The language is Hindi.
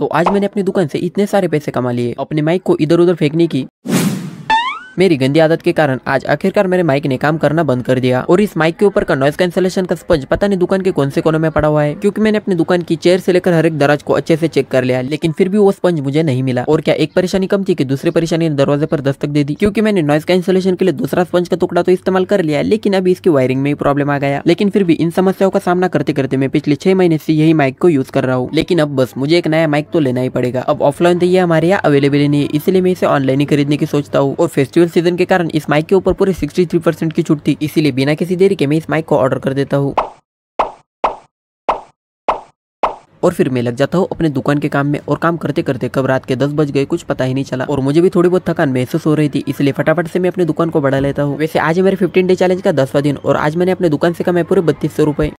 तो आज मैंने अपनी दुकान से इतने सारे पैसे कमा लिए। अपने माइक को इधर उधर फेंकने की मेरी गंदी आदत के कारण आज आखिरकार मेरे माइक ने काम करना बंद कर दिया। और इस माइक के ऊपर का नॉइस कैंसिलेशन का स्पंज पता नहीं दुकान के कौन से कोने में पड़ा हुआ है, क्योंकि मैंने अपनी दुकान की चेयर से लेकर हर एक दराज को अच्छे से चेक कर लिया, लेकिन फिर भी वो स्पंज मुझे नहीं मिला। और क्या एक परेशानी कम थी कि दूसरी परेशानी ने दरवाजे पर दस्तक दे दी, क्योंकि मैंने नॉइस कैंसिलेशन के लिए दूसरा स्पंज का टुकड़ा तो इस्तेमाल कर लिया, लेकिन अभी इसकी वायरिंग में ही प्रॉब्लम आ गया। लेकिन फिर भी इन समस्याओं का सामना करते करते मैं पिछले 6 महीने से यही माइक को यूज कर रहा हूँ। लेकिन अब बस मुझे एक नया माइक तो लेना ही पड़ेगा। अब ऑफलाइन तो ये हमारे यहाँ अवेलेबल ही नहीं है, इसलिए मैं इसे ऑनलाइन ही खरीदने की सोचता हूँ। और फेस्टिवल सीजन के कारण इस माइक के ऊपर पूरे 63% की छूट थी, इसीलिए बिना किसी देरी के मैं इस माइक को ऑर्डर कर देता हूँ। और फिर मैं लग जाता हूँ अपने दुकान के काम में। और काम करते करते कब रात के 10 बज गए कुछ पता ही नहीं चला, और मुझे भी थोड़ी बहुत थकान महसूस हो रही थी, इसलिए फटाफट से मैं अपनी दुकान को बढ़ा लेता हूँ। वैसे आज मेरे 15 डे चैलेंज का 10वां दिन, और आज मैंने अपने दुकान से कमाए पूरे 3200 रुपए।